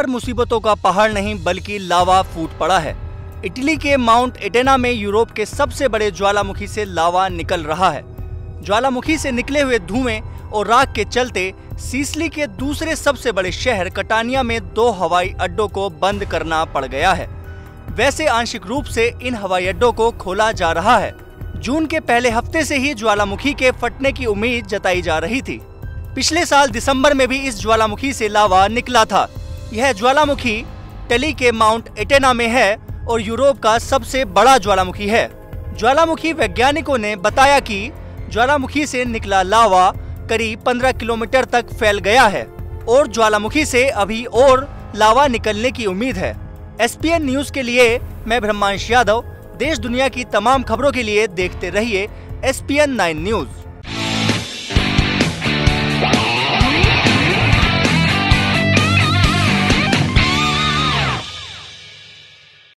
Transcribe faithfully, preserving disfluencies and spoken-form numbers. पर मुसीबतों का पहाड़ नहीं बल्कि लावा फूट पड़ा है। इटली के माउंट एटेना में यूरोप के सबसे बड़े ज्वालामुखी से लावा निकल रहा है। ज्वालामुखी से निकले हुए धुएं और राख के चलते सिसिली के दूसरे सबसे बड़े शहर कटानिया में दो हवाई अड्डों को बंद करना पड़ गया है। वैसे आंशिक रूप से इन हवाई अड्डों को खोला जा रहा है। जून के पहले हफ्ते से ही ज्वालामुखी के फटने की उम्मीद जताई जा रही थी। पिछले साल दिसंबर में भी इस ज्वालामुखी से लावा निकला था। यह ज्वालामुखी इटली के माउंट एटेना में है और यूरोप का सबसे बड़ा ज्वालामुखी है। ज्वालामुखी वैज्ञानिकों ने बताया कि ज्वालामुखी से निकला लावा करीब पंद्रह किलोमीटर तक फैल गया है और ज्वालामुखी से अभी और लावा निकलने की उम्मीद है। एसपीएन न्यूज के लिए मैं ब्रह्मांश यादव। देश दुनिया की तमाम खबरों के लिए देखते रहिए एसपीएन नाइन न्यूज।